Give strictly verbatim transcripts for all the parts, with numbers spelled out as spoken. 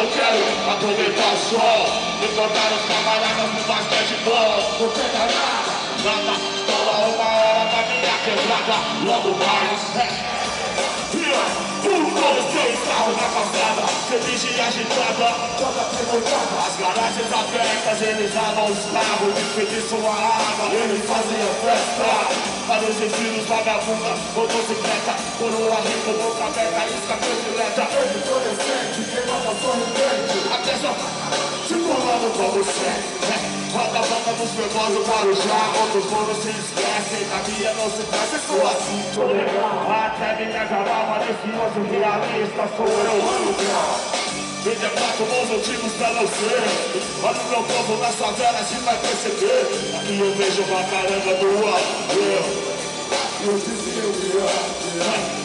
hotelu, a kobieta szło. Wyglądają z kamarana w waszterzy głos. Poczeka raz, lata, stoła obała lata, nie jakie blaga, lodu mając hek. Tyle, półkowy case, cały taka zdrada, przebliży ja się prawda, to za tego zdrada. A zgada się za trekta, że nie żadną sprawą, wychwyty słowa lata, jednej fazy jest bez sprawy. Ale że wirus waga buta, bo to sykreta, porura hipno, bo kaweta, iska kresy leta. Ej, to jest kręci, nie ma na co nie kręci. A też o, czy pomalu komuś się? Wada wada mu swe wozu parusza, otóż wodu się z kresy, nabija nosy klasy sytuacji. A termina zabawa, nie zniosą, nie ja nie jest na skórę. Wiedział na to wozu, czym ustalał syn. A dwublokowo nasadzana, silna kresy ty. I obejrzą waka rewaduła, yeah.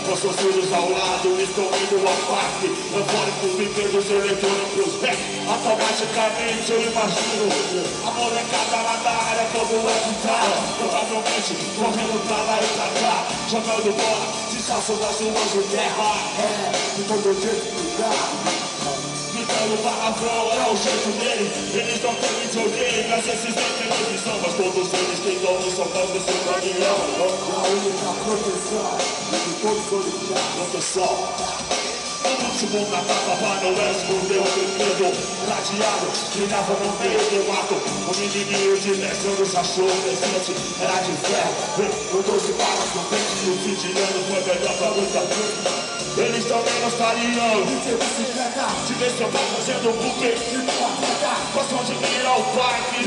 Poszło synu za uladu, listą minęła fakty. Na worku wybiegł z elektronem plus B. A to macie kamień, czyli masz żuru. A może katarata, ale to była gitara. To dawno myśli, trochę lutana i taka. Żadna do bola, cisza sobie złożył, nie ha. I to do dziecka, da. Witalowa afroa, się tu mieli. Jedyś do tego nic odnieje, gazet systemie nie pisować. To do syny z tej domu są każdy z tego nie miały. Przypomna tata panu Wesku, gdy o tym kredu braci jadą, nie na wolę nie łatą. Oni nimi rodzinne, są zaszczone z rzeczy, radzi w grę. No to się pałac na pęci, ludzici, lenów, mega jata, wyta. Byliś to nie dostali ją. Czy wiesz co, bardzo się do buty? Posłuchaj mi na opłaki.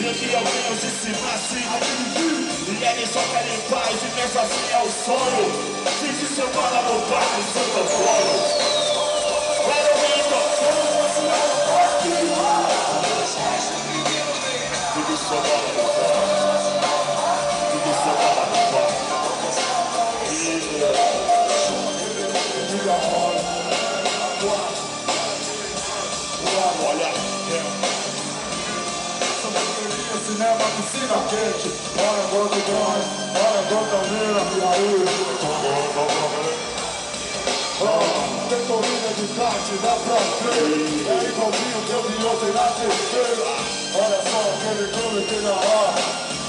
Wielki obmienią wszyscy masy. Ja nie są ten impaj, że nie zasijał soju. Wszyscy się bala, bo bardzo są to wolą. Widzisz co bala, bo bardzo. Widzisz co bala, bo bardzo. Olha, é. Cinema, piscina quente, hora gota grande, hora gota mira, e aí? Oh, detonina de carte, dá pra ver, é igualzinho que eu vi ontem na terceira. Olha só aquele clube que na hora,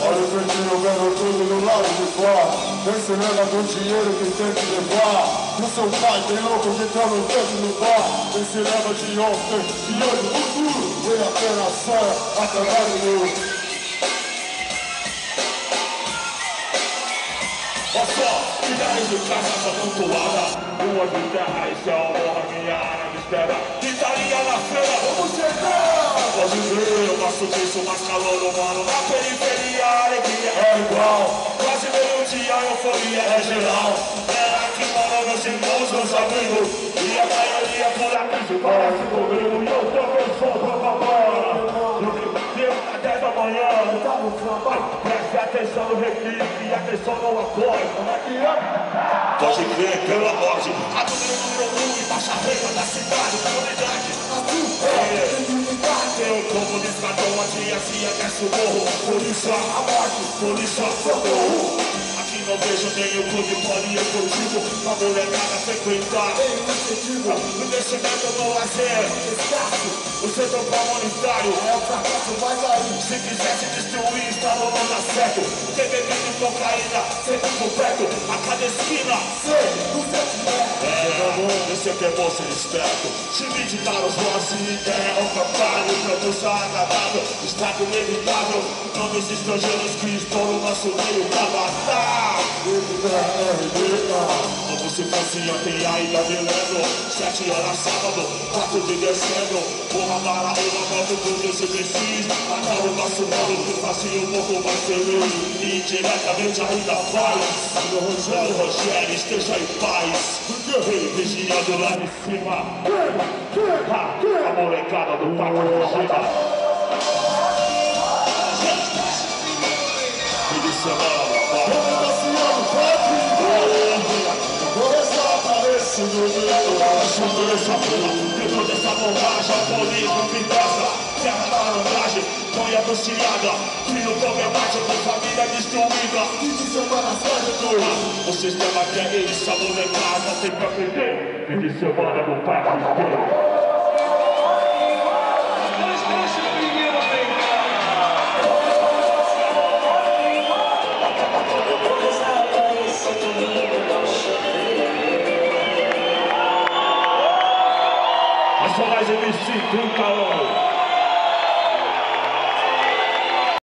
olha o ventinho vendo tudo do lado de fora. Vem se lembra do dinheiro que tem que levar, o seu pai tem louco que tá no canto no bar. Vem se lembra de ontem, de hoje no futuro, vem apenas sonha, acabar de novo. Ideias de casa só pontuada, rua de terra, isso é uma honra, minha área me espera. Quintaria na feira, vamos chegar. Pode ver, eu faço disso, mas calor humano. Na periferia a alegria é igual, quase meio dia a euforia é geral. Ela que mora meus irmãos, meus amigos, e a maioria por aqui se parece comigo. E eu também sou propaganda. Amanhã eu tava no trabalho, preste atenção no requinte e atenção no acordo. Como é que é? Pode crer pela morte, a do meu número um e baixa renda da cidade, comunidade. É, eu como descadão, a dia a dia desce o morro. Polícia, a morte, polícia, socorro. Aqui não vejo nenhum clube poliesportivo pra molecada frequentar. O investimento no lazer, escasso. O setor comunitário é o fracasso, mas aí se quiser se destruir, está no mundo certo. Tem bebida e cocaína, sempre completo. A cada esquina, sei, não sei o que é. É, meu amor, esse é que é bom ser esperto. Se me ditar os lances, ideia ao contrário. Produção agradável, estado inevitável. Nomes estrangeiros que estão no nosso meio pra matar. Como se fosse ontem, ainda me lembro. Sete horas sábado, quatro de dezembro. Para uma moto com Deus e precis. Matar o nosso mano que fazia um pouco mais feliz. E diretamente ainda faz. Senhor Rogério, Rogério, esteja em paz. Rei vigiando lá de cima. A molecada do Paco de Gita. Fim de semana, depois dessa bombagem, o polismo me passa. Terra da arandagem, foi anunciada. Filho problemático, família destruída. E de semana sai do o sistema que é isso, a molecada tem pra aprender. E de semana no parque inteiro. Tricolor.